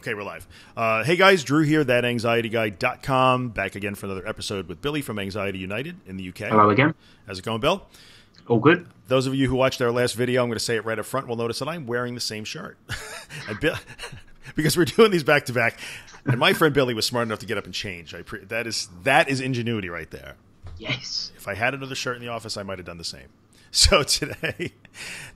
Okay, we're live. Hey guys, Drew here, ThatAnxietyGuy.com. Back again for another episode with Billy from Anxiety United in the UK. Hello again. How's it going, Bill? All good. Those of you who watched our last video, I'm going to say it right up front, will notice that I'm wearing the same shirt. Because we're doing these back to back. And my friend Billy was smart enough to get up and change. That is ingenuity right there. Yes. If I had another shirt in the office, I might have done the same. So today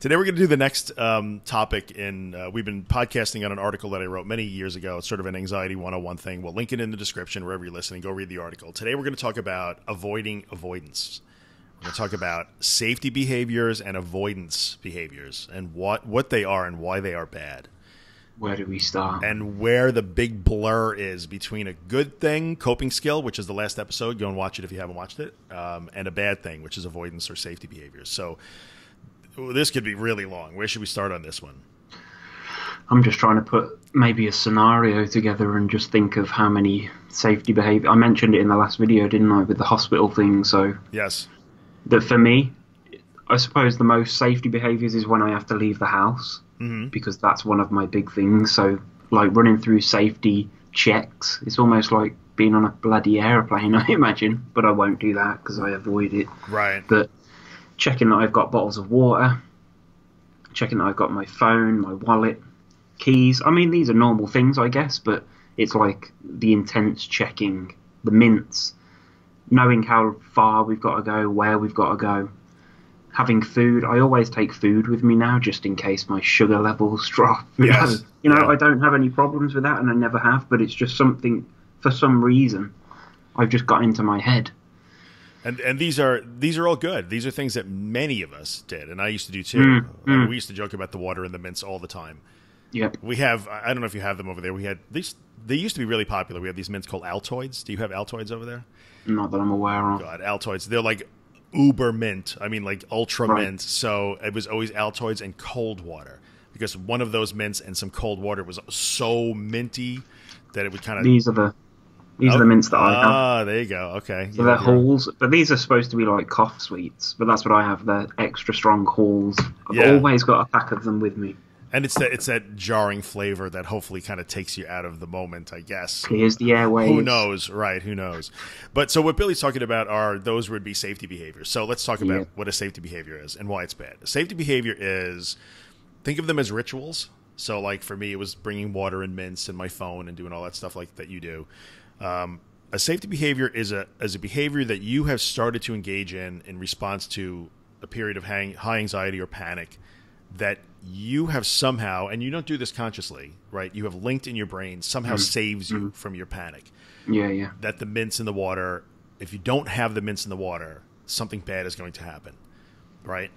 we're going to do the next topic in we've been podcasting on an article that I wrote many years ago. It's sort of an anxiety 101 thing. We'll link it in the description wherever you're listening. Go read the article. Today we're going to talk about avoiding avoidance. We're going to talk about safety behaviors and avoidance behaviors and what they are and why they are bad. Where do we start? And where the big blur is between a good thing, coping skill, which is the last episode. Go and watch it if you haven't watched it. And a bad thing, which is avoidance or safety behaviors. So this could be really long. Where should we start on this one? I'm just trying to put maybe a scenario together and just think of how many safety behavior. I mentioned it in the last video, didn't I, with the hospital thing. So yes. That for me, I suppose the most safety behaviors is when I have to leave the house. Mm-hmm. Because that's one of my big things. So, like, running through safety checks, it's almost like being on a bloody aeroplane, I imagine. But I won't do that because I avoid it. Right. But checking that I've got bottles of water, checking that I've got my phone, my wallet, keys. I mean, these are normal things, I guess, but it's like the intense checking, the mints, knowing how far we've got to go, where we've got to go. Having food, I always take food with me now just in case my sugar levels drop. Yes. You know, yeah. I don't have any problems with that, and I never have, but it's just something, for some reason, I've just got into my head. And these are all good. These are things that many of us did, and I used to do too. We used to joke about the water and the mints all the time. Yeah. We have, I don't know if you have them over there, we had these. They used to be really popular. We had these mints called Altoids. Do you have Altoids over there? Not that I'm aware of. God, Altoids. They're like uber mint. I mean, like ultra mint. So it was always Altoids and cold water, because one of those mints and some cold water was so minty that it would kind of. These are the mints that I have. Ah, there you go. Okay. So yeah, they're halls, but these are supposed to be like cough sweets, but that's what I have. They're extra strong halls. I've always got a pack of them with me. And it's that jarring flavor that hopefully kind of takes you out of the moment, I guess. Clears the airways. Who knows, right? Who knows? But so what Billy's talking about are those would be safety behaviors. So let's talk about what a safety behavior is and why it's bad. A safety behavior is, think of them as rituals. So like for me, it was bringing water and mints and my phone and doing all that stuff like that you do. A safety behavior is a behavior that you have started to engage in response to a period of high anxiety or panic that you have somehow, and you don't do this consciously, right? You have linked in your brain somehow saves you from your panic. Yeah, yeah. That the mints in the water, if you don't have the mints in the water, something bad is going to happen, right?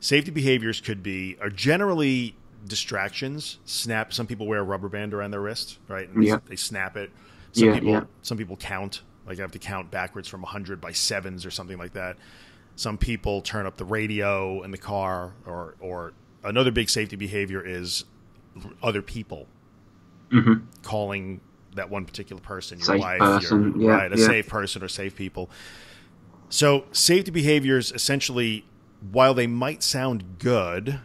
Safety behaviors are generally distractions. Snap. Some people wear a rubber band around their wrist, right? And they snap it. Some people count. Like I have to count backwards from 100 by 7s or something like that. Some people turn up the radio in the car, or another big safety behavior is other people calling that one particular person, your wife, a safe person or safe people. So safety behaviors essentially, while they might sound good,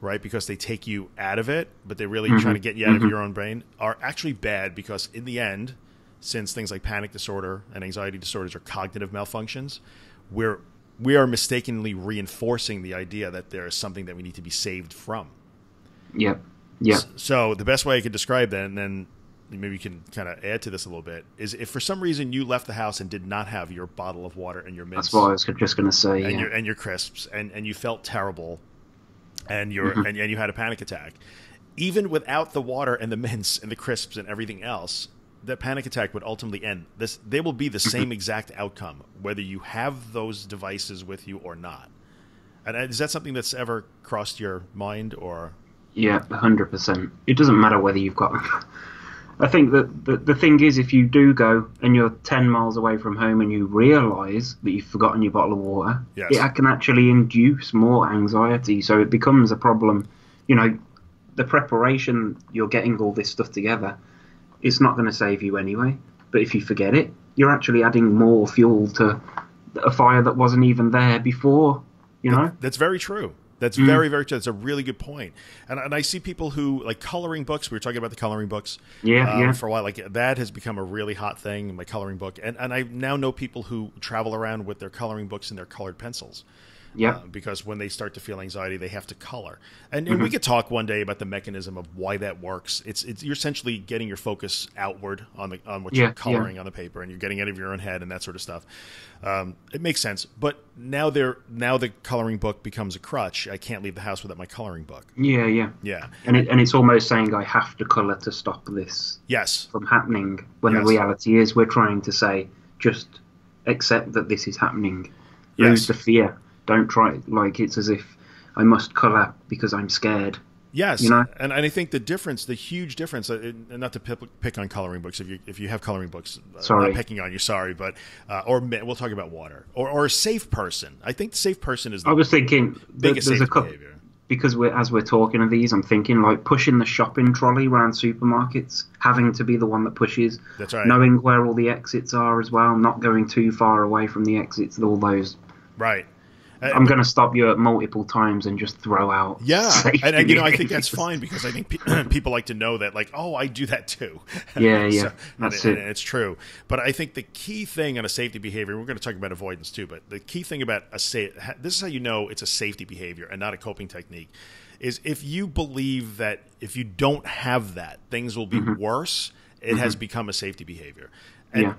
right, because they take you out of it, but they're really trying to get you out of your own brain, are actually bad because in the end, since things like panic disorder and anxiety disorders are cognitive malfunctions, we are mistakenly reinforcing the idea that there is something that we need to be saved from. Yep. Yeah. So the best way I could describe that, and then maybe you can kind of add to this a little bit, is if for some reason you left the house and did not have your bottle of water and your mints. That's what I was just going to say. And your crisps, and you felt terrible, and you had a panic attack. Even without the water and the mints and the crisps and everything else, that panic attack would ultimately end. They will be the same exact outcome, whether you have those devices with you or not. And is that something that's ever crossed your mind? Or yeah, 100%. It doesn't matter whether you've got. I think that the thing is, if you do go and you're 10 miles away from home and you realise that you've forgotten your bottle of water, it can actually induce more anxiety. So it becomes a problem. You know, the preparation, you're getting all this stuff together. It's not going to save you anyway. But if you forget it, you're actually adding more fuel to a fire that wasn't even there before, you know? That's very true. That's very, very true. That's a really good point. And I see people who, like coloring books, we were talking about the coloring books for a while. Like that has become a really hot thing, my coloring book. And I now know people who travel around with their coloring books and their colored pencils. Yeah, because when they start to feel anxiety, they have to color. And we could talk one day about the mechanism of why that works. It's you're essentially getting your focus outward on the on what you're coloring on the paper, and you're getting out of your own head and that sort of stuff. It makes sense. But now the coloring book becomes a crutch. I can't leave the house without my coloring book. Yeah. And it's almost saying I have to color to stop this from happening. When the reality is we're trying to say just accept that this is happening. Lose the fear. Don't try, like, it's as if I must color because I'm scared. Yes, you know? and I think the difference, the huge difference, and not to pick on coloring books, if you have coloring books, I'm not picking on you, sorry, but, or we'll talk about water, or a safe person. I think the safe person is the biggest safe behavior. Because as we're talking of these, I'm thinking, like, pushing the shopping trolley around supermarkets, having to be the one that pushes. That's right. Knowing where all the exits are as well, not going too far away from the exits and all those. Right. I'm going to stop you at multiple times and just throw out. Yeah, and you know, I think that's fine because I think people like to know that, like, oh, I do that too. So, and it's true. But I think the key thing on a safety behavior, we're going to talk about avoidance too, but the key thing about this is how you know it's a safety behavior and not a coping technique, is if you believe that if you don't have that, things will be worse, it has become a safety behavior.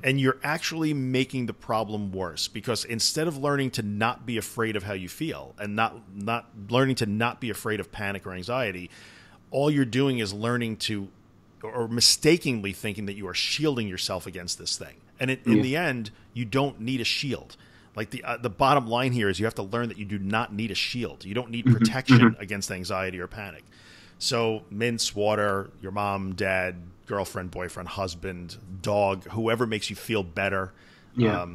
And you're actually making the problem worse, because instead of learning to not be afraid of how you feel and not learning to not be afraid of panic or anxiety, all you're doing is learning to or mistakenly thinking that you are shielding yourself against this thing. And in the end, you don't need a shield. Like the bottom line here is you have to learn that you do not need a shield. You don't need protection against anxiety or panic. So mints, water, your mom, dad, girlfriend, boyfriend, husband, dog, whoever makes you feel better. Yeah.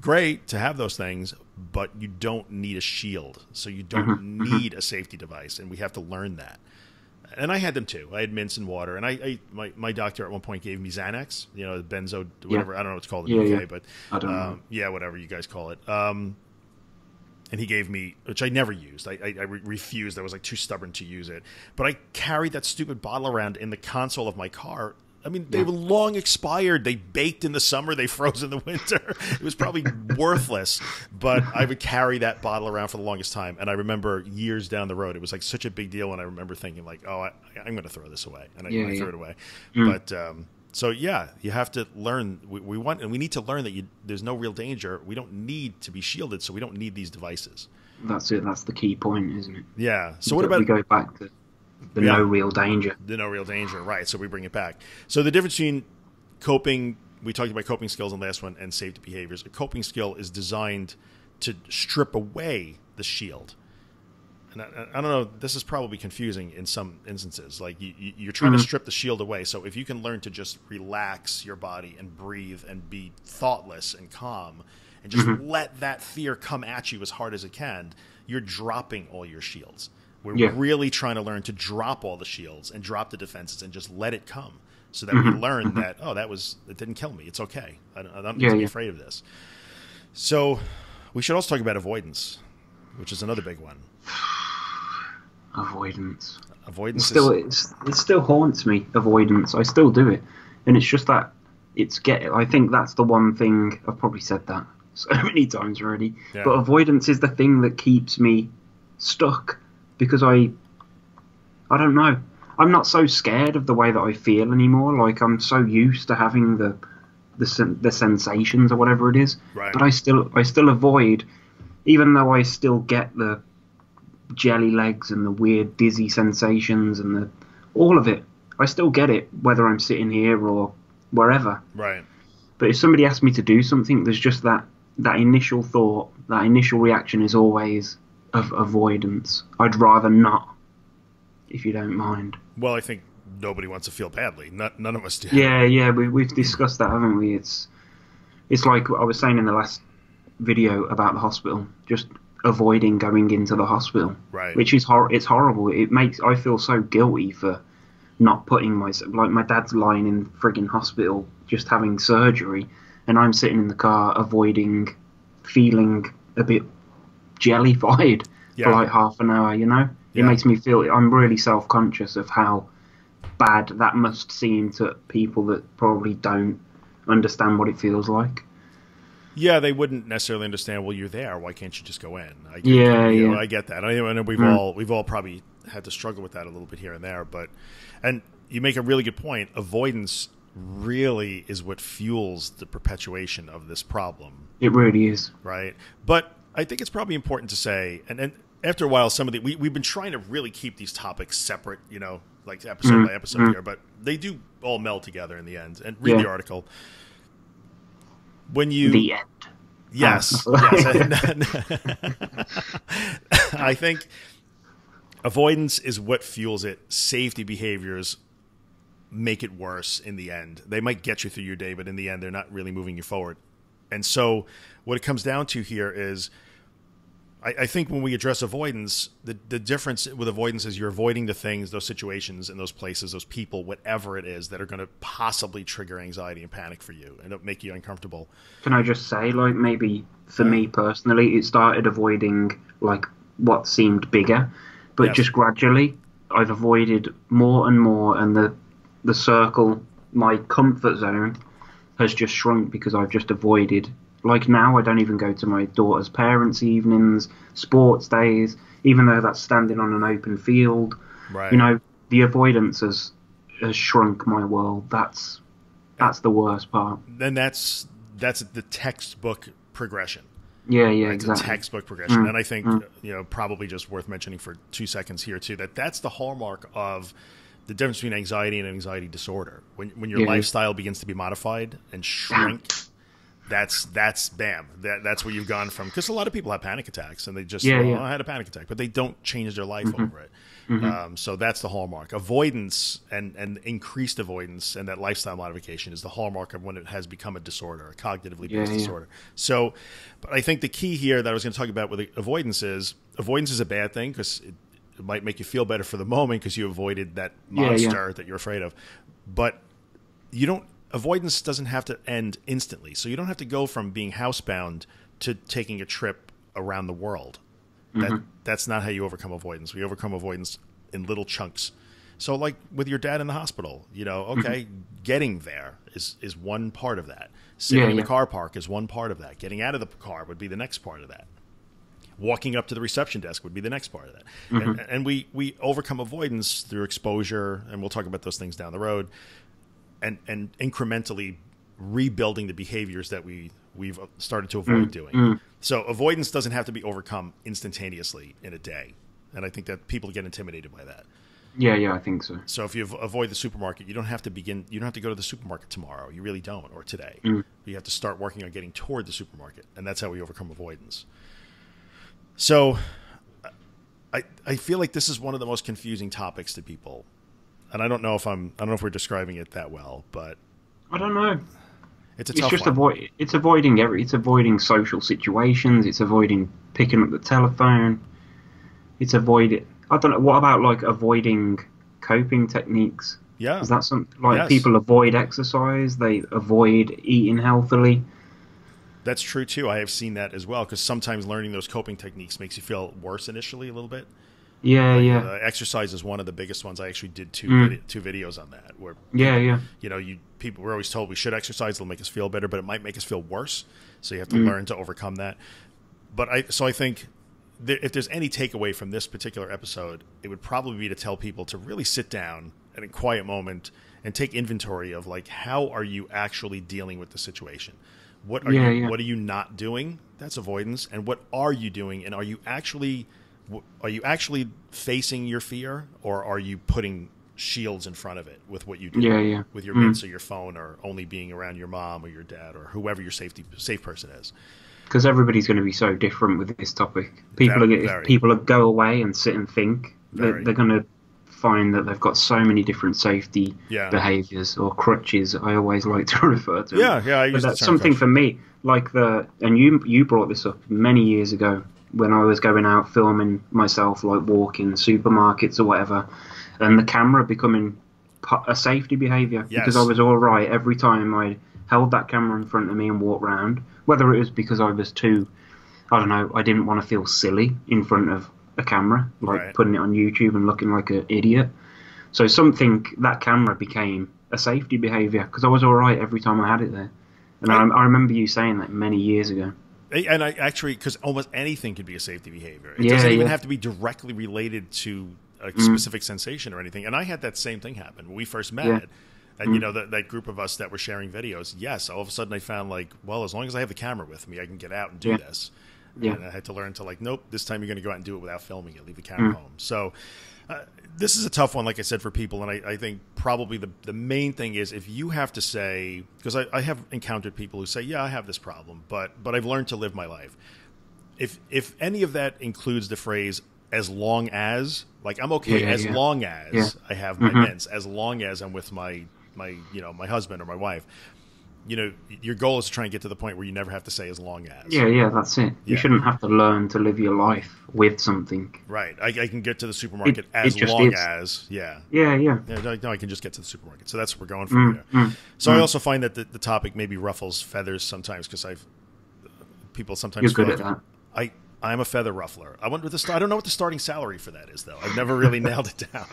Great to have those things, but you don't need a shield. So you don't need a safety device, and we have to learn that. And I had them too. I had mints and water, and my doctor at one point gave me Xanax, you know, benzo, whatever. I don't know what it's called in the UK, but I don't know. Whatever you guys call it. And he gave me, which I never used. I refused. I was like too stubborn to use it. But I carried that stupid bottle around in the console of my car. I mean, they were long expired. They baked in the summer. They froze in the winter. It was probably worthless. But I would carry that bottle around for the longest time. And I remember years down the road, it was like such a big deal. And I remember thinking like, oh, I'm going to throw this away. And I threw it away. But so, yeah, you have to learn. We need to learn that there's no real danger. We don't need to be shielded, so we don't need these devices. That's it. That's the key point, isn't it? Yeah. So what about... We go back to the no real danger. The no real danger, right. So we bring it back. So the difference between coping... We talked about coping skills in the last one and safety behaviors. A coping skill is designed to strip away the shield. And I don't know, this is probably confusing in some instances. Like you're trying to strip the shield away. So if you can learn to just relax your body and breathe and be thoughtless and calm and just let that fear come at you as hard as it can, you're dropping all your shields. We're really trying to learn to drop all the shields and drop the defenses and just let it come, so that we learn that, oh, it didn't kill me. It's okay. I don't need to be afraid of this. So we should also talk about avoidance, which is another big one. Avoidance it still haunts me, avoidance. I still do it, and it's just that I think that's the one thing, I've probably said that so many times already, but avoidance is the thing that keeps me stuck, because I don't know, I'm not so scared of the way that I feel anymore. Like I'm so used to having the sensations or whatever it is, but I still avoid, even though I still get the jelly legs and the weird dizzy sensations and all of it. I still get it whether I'm sitting here or wherever. Right. But if somebody asks me to do something, there's just that initial thought, that initial reaction is always of avoidance. I'd rather not, if you don't mind. Well, I think nobody wants to feel badly. None of us do. Yeah, we've discussed that, haven't we? It's like I was saying in the last video about the hospital, just avoiding going into the hospital, which is it's horrible. It makes I feel so guilty for not putting myself, like my dad's lying in friggin' hospital just having surgery, and I'm sitting in the car avoiding feeling a bit jellified for like half an hour, you know? It makes me feel, I'm really self-conscious of how bad that must seem to people that probably don't understand what it feels like. Yeah, they wouldn't necessarily understand. Well, you're there. Why can't you just go in? I get I get that. I know we've all probably had to struggle with that a little bit here and there. But, and you make a really good point. Avoidance really is what fuels the perpetuation of this problem. It really is, right? But I think it's probably important to say, and after a while, some of the we've been trying to really keep these topics separate, you know, like episode by episode here, but they do all meld together in the end. And read the article. When you the end. Yes. I think avoidance is what fuels it. Safety behaviors make it worse in the end. They might get you through your day, but in the end they're not really moving you forward. And so what it comes down to here is I think when we address avoidance, the difference with avoidance is you're avoiding the things, those situations and those places, those people, whatever it is that are going to possibly trigger anxiety and panic for you and make you uncomfortable. Can I just say, like, maybe for me personally, it started avoiding like what seemed bigger, but just gradually I've avoided more and more, and the circle, my comfort zone, has just shrunk because I've just avoided. Like now, I don't even go to my daughter's parents' evenings, sports days, even though that's standing on an open field. Right. You know, the avoidance has shrunk my world. That's the worst part. Then that's the textbook progression. Yeah, yeah, right? Exactly. A textbook progression, and I think you know, probably just worth mentioning for 2 seconds here too, that's the hallmark of the difference between anxiety and anxiety disorder. When your lifestyle begins to be modified and shrink. That's bam. That's where you've gone from. Because a lot of people have panic attacks and they just oh, I had a panic attack, but they don't change their life over it. So that's the hallmark. Avoidance and increased avoidance and that lifestyle modification is the hallmark of when it has become a disorder, a cognitively based disorder. So, but I think the key here that I was going to talk about with avoidance is a bad thing because it might make you feel better for the moment because you avoided that monster that you're afraid of, but you don't. Avoidance doesn't have to end instantly. So you don't have to go from being housebound to taking a trip around the world. That's not how you overcome avoidance. We overcome avoidance in little chunks. So like with your dad in the hospital, you know, okay, getting there is one part of that. Sitting in the car park is one part of that. Getting out of the car would be the next part of that. Walking up to the reception desk would be the next part of that. And we overcome avoidance through exposure, and we'll talk about those things down the road. And incrementally rebuilding the behaviors that we've started to avoid doing. So avoidance doesn't have to be overcome instantaneously in a day. And I think that people get intimidated by that. Yeah, I think so. So if you avoid the supermarket, you don't have to go to the supermarket tomorrow. You really don't, or today. You have to start working on getting toward the supermarket. And that's how we overcome avoidance. So I feel like this is one of the most confusing topics to people. And I don't know if I don't know if we're describing it that well, but I don't know. It's avoiding it's avoiding social situations. It's avoiding picking up the telephone. It's avoiding. I don't know. What about like avoiding coping techniques? Yeah, is that something like people avoid exercise? They avoid eating healthily. That's true too. I have seen that as well, because sometimes learning those coping techniques makes you feel worse initially a little bit. Exercise is one of the biggest ones. I actually did two videos on that. Where you know, people were always told we should exercise. It'll make us feel better, but it might make us feel worse. So you have to learn to overcome that. But I think if there's any takeaway from this particular episode, it would probably be to tell people to really sit down in a quiet moment and take inventory of like, how are you actually dealing with the situation? What are what are you not doing? That's avoidance. And what are you doing? And are you actually facing your fear, or are you putting shields in front of it with what you do with your mints or your phone, or only being around your mom or your dad or whoever your safe person is? Because everybody's going to be so different with this topic. People go away and sit and think. They're going to find that they've got so many different safety behaviors or crutches. I always like to refer to. But that's something for me. Like and you brought this up many years ago. When I was going out filming myself, like walking supermarkets or whatever, and the camera becoming a safety behavior because I was all right every time I held that camera in front of me and walked around, whether it was because I was too, I don't know, I didn't want to feel silly in front of a camera, like putting it on YouTube and looking like an idiot. So something, that camera became a safety behaviour, because I was all right every time I had it there. And I remember you saying that many years ago. And I actually, because almost anything could be a safety behavior. It doesn't even have to be directly related to a specific sensation or anything. And I had that same thing happen when we first met. Yeah. And, you know, that group of us that were sharing videos, all of a sudden I found like, well, as long as I have the camera with me, I can get out and do this. Yeah. And I had to learn to like, nope, this time you're going to go out and do it without filming it. Leave the camera home. So this is a tough one, like I said, for people. And I think probably the main thing is if you have to say, because I have encountered people who say, yeah, I have this problem, but I've learned to live my life. If any of that includes the phrase, as long as, like, I'm okay, as long as I have my meds, as long as I'm with my, you know, my husband or my wife. You know, your goal is to try and get to the point where you never have to say as long as. Yeah, that's it. You shouldn't have to learn to live your life with something. Right. I can get to the supermarket as long as. Yeah. No, I can just get to the supermarket. So that's what we're going for. So I also find that the topic maybe ruffles feathers sometimes, because people sometimes. You're good at that. I'm a feather ruffler. I wonder what I don't know what the starting salary for that is, though. I've never really nailed it down.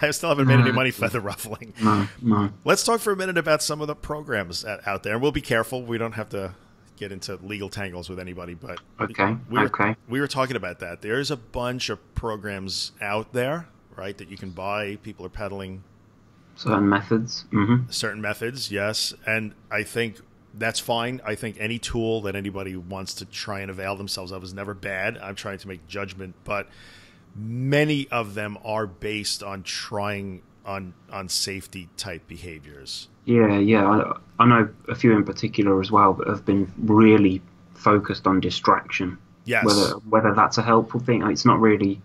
I still haven't made any money feather ruffling. No. Let's talk for a minute about some of the programs out there. We'll be careful. We don't have to get into legal tangles with anybody, but we were talking about that. There's a bunch of programs out there, right, that you can buy. People are peddling certain methods. Certain methods, yes. And I think that's fine. I think any tool that anybody wants to try and avail themselves of is never bad. I'm trying to make judgment, but many of them are based on trying on safety type behaviors. Yeah. I know a few in particular as well that have been really focused on distraction. Yes. Whether that's a helpful thing, it's not really.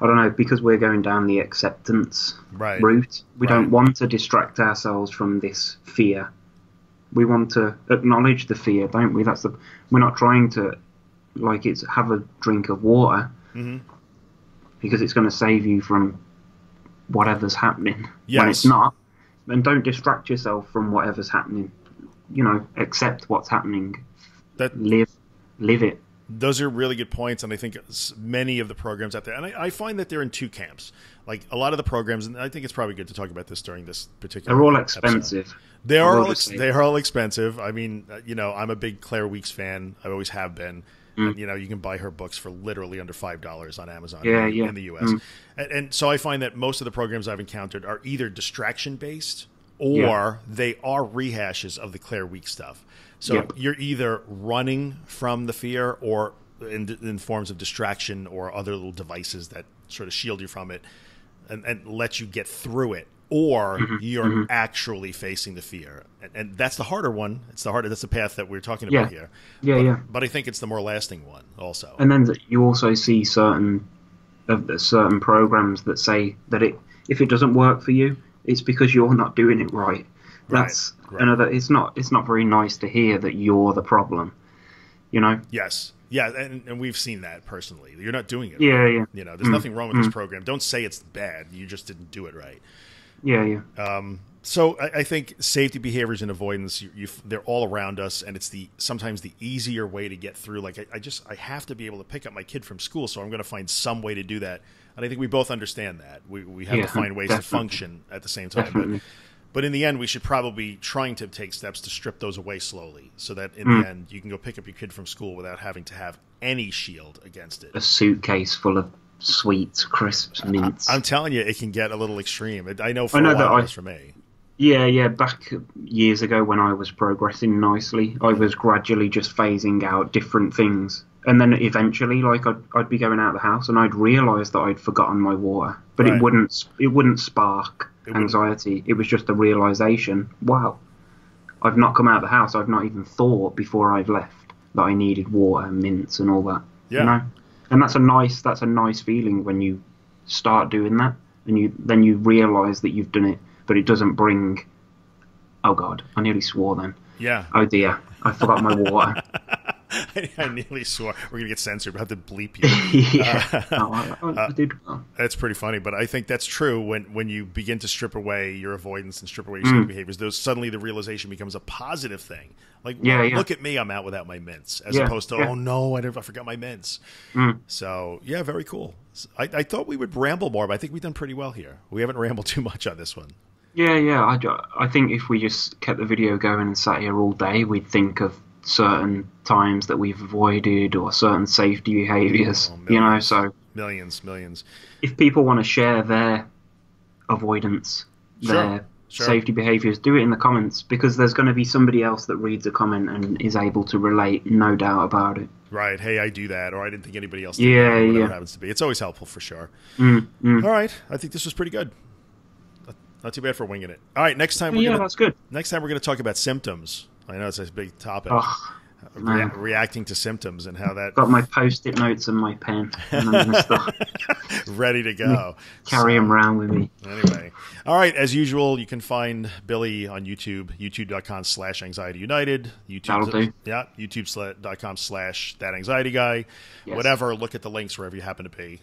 I don't know, because we're going down the acceptance route. We don't want to distract ourselves from this fear. We want to acknowledge the fear, don't we? We're not trying to, like, it's have a drink of water because it's going to save you from whatever's happening when it's not. And don't distract yourself from whatever's happening. You know, accept what's happening. Live it. Those are really good points, and I think many of the programs out there, and I find that they're in two camps. Like a lot of the programs, and I think it's probably good to talk about this during this particular. They're all expensive. They are all expensive. I mean, you know, I'm a big Claire Weeks fan. I always have been. And, you know, you can buy her books for literally under $5 on Amazon in the U.S. And so I find that most of the programs I've encountered are either distraction based or they are rehashes of the Claire Weeks stuff. So you're either running from the fear or in forms of distraction or other little devices that sort of shield you from it and let you get through it, or you're actually facing the fear. And that's the harder one. That's the path that we're talking about here. But I think it's the more lasting one also. And then you also see certain programs that say that if it doesn't work for you, it's because you're not doing it right. That's another. It's not very nice to hear that you're the problem, you know. Yes, yeah, and we've seen that personally. You're not doing it. Yeah. You know, there's nothing wrong with this program. Don't say it's bad. You just didn't do it right. Yeah. So I think safety behaviors and avoidance, they're all around us, and it's sometimes the easier way to get through. Like I have to be able to pick up my kid from school, so I'm going to find some way to do that. And I think we both understand that we have to find ways to function at the same time. But in the end, we should probably be trying to take steps to strip those away slowly so that in the end, you can go pick up your kid from school without having to have any shield against it. A suitcase full of sweets, crisps, mints. I'm telling you, it can get a little extreme. I know that for me. Yeah. Back years ago when I was progressing nicely, I was gradually just phasing out different things. And then eventually, like, I'd be going out of the house and I'd realise that I'd forgotten my water. But it wouldn't spark anxiety. It was just a realization, wow, I've not come out of the house. I've not even thought before I've left that I needed water, mints, and all that. Yeah. You know? And that's a nice feeling when you start doing that, and then you realize that you've done it, but it doesn't bring, oh God, I nearly swore then. Yeah. Oh dear, I forgot my water. I nearly swore. We're gonna get censored. We'll have to bleep you. That's pretty funny, but I think that's true. When you begin to strip away your avoidance and strip away your safety behaviors, those suddenly the realization becomes a positive thing. Like, look at me, I'm out without my mints, as opposed to, oh no, I forgot my mints. So yeah, very cool. I thought we would ramble more, but I think we've done pretty well here. We haven't rambled too much on this one. Yeah, yeah. I think if we just kept the video going and sat here all day, we'd think of certain times that we've avoided or certain safety behaviors, you know, so millions. If people want to share their avoidance, their safety behaviors, do it in the comments, because there's going to be somebody else that reads a comment and is able to relate, no doubt about it. Right. Hey, I do that, or I didn't think anybody else did that, or whatever it happens to be. It's always helpful for sure. All right. I think this was pretty good. Not too bad for winging it. All right, next time we're gonna, that's good. Next time we're going to talk about symptoms. I know it's a big topic. Oh, reacting to symptoms and how that. Got my post-it notes and my pen, and I'm gonna start. Ready to go. Carry them around with me. Anyway, all right. As usual, you can find Billy on YouTube, youtube.com/anxietyunited, youtube.com/thatanxietyguy. Whatever. Look at the links wherever you happen to be,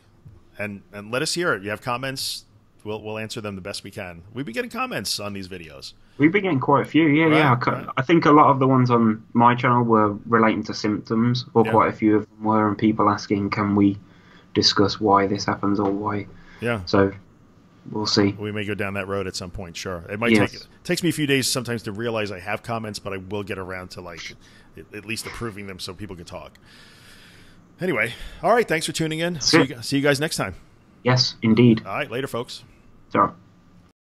and let us hear it. You have comments. We'll answer them the best we can. We've been getting comments on these videos. We've been getting quite a few, yeah. I think a lot of the ones on my channel were relating to symptoms, or quite a few of them were, and people asking, can we discuss why this happens or why? Yeah. So we'll see. We may go down that road at some point, sure. It might takes me a few days sometimes to realize I have comments, but I will get around to like at least approving them so people can talk. Anyway, all right, thanks for tuning in. See you guys next time. Yes, indeed. All right, later, folks. Sure.